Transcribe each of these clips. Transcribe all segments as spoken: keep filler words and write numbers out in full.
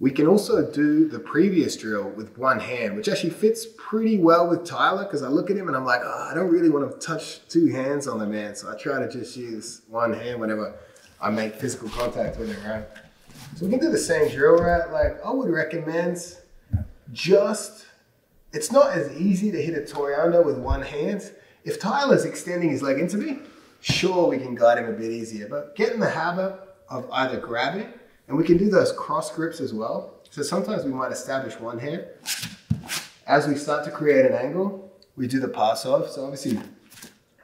We can also do the previous drill with one hand, which actually fits pretty well with Tyler, because I look at him and I'm like, oh, I don't really want to touch two hands on the man. So I try to just use one hand whenever I make physical contact with him, right? So we can do the same drill, right? Like I would recommend just, it's not as easy to hit a Toreando with one hand. If Tyler's extending his leg into me, sure, we can guide him a bit easier, but get in the habit of either grabbing, and we can do those cross grips as well. So sometimes we might establish one hand. As we start to create an angle, we do the pass off. So obviously,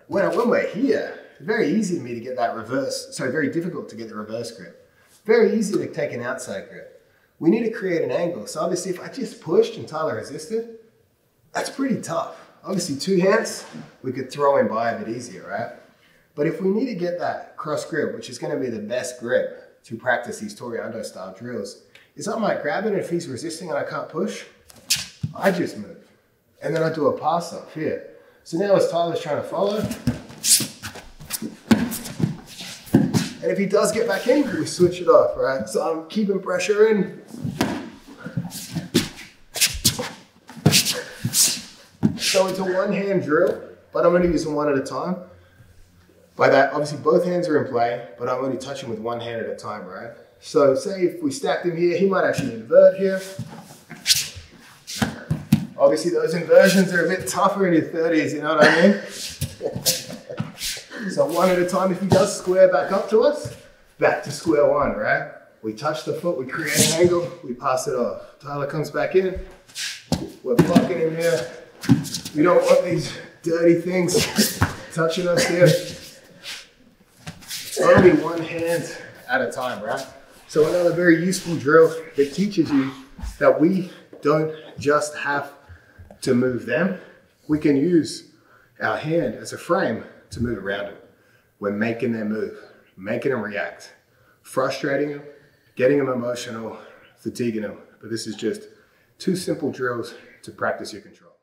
when, when we're here, it's very easy for me to get that reverse, so very difficult to get the reverse grip. Very easy to take an outside grip. We need to create an angle. So obviously, if I just pushed and Tyler resisted, that's pretty tough. Obviously, two hands, we could throw him by a bit easier, right? But if we need to get that cross grip, which is gonna be the best grip to practice these Toreando style drills, is I might grab it, and if he's resisting and I can't push, I just move. And then I do a pass up here. So now as Tyler's trying to follow, and if he does get back in, we switch it off, right? So I'm keeping pressure in. So it's a one hand drill, but I'm gonna use them one at a time. By that, obviously both hands are in play, but I'm only touching with one hand at a time, right? So say if we stacked him here, he might actually invert here. Obviously those inversions are a bit tougher in your thirties, you know what I mean? So one at a time, if he does square back up to us, back to square one, right? We touch the foot, we create an angle, we pass it off. Tyler comes back in, we're blocking him here. We don't want these dirty things touching us here. Only one hand at a time, right? So another very useful drill that teaches you that we don't just have to move them. We can use our hand as a frame to move around them. We're making them move, making them react, frustrating them, getting them emotional, fatiguing them. But this is just two simple drills to practice your control.